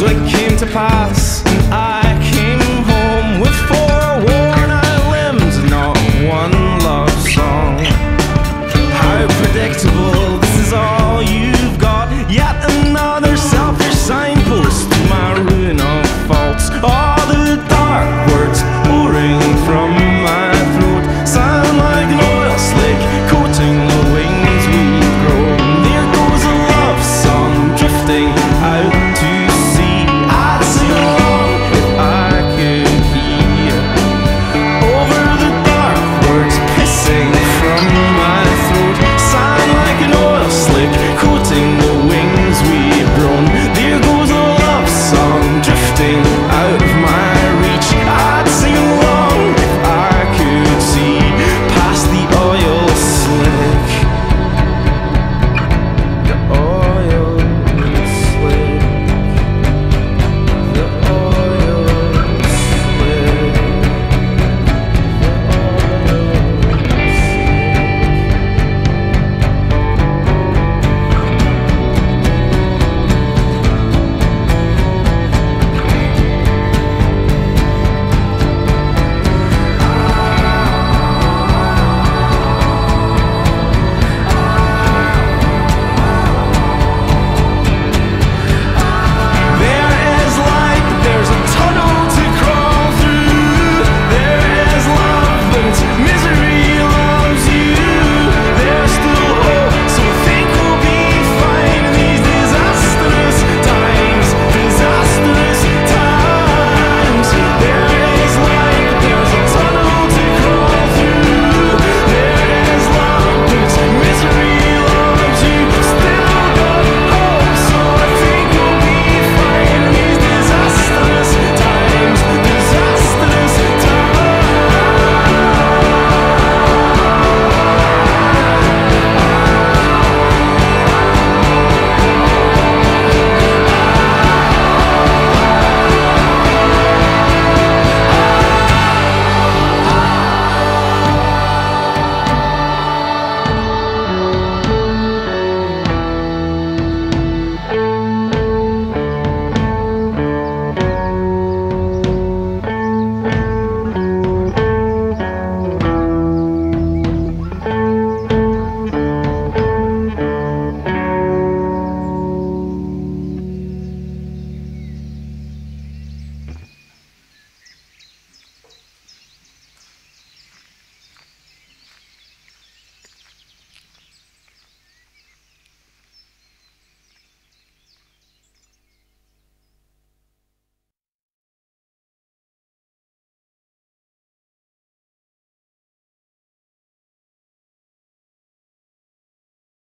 So it came to pass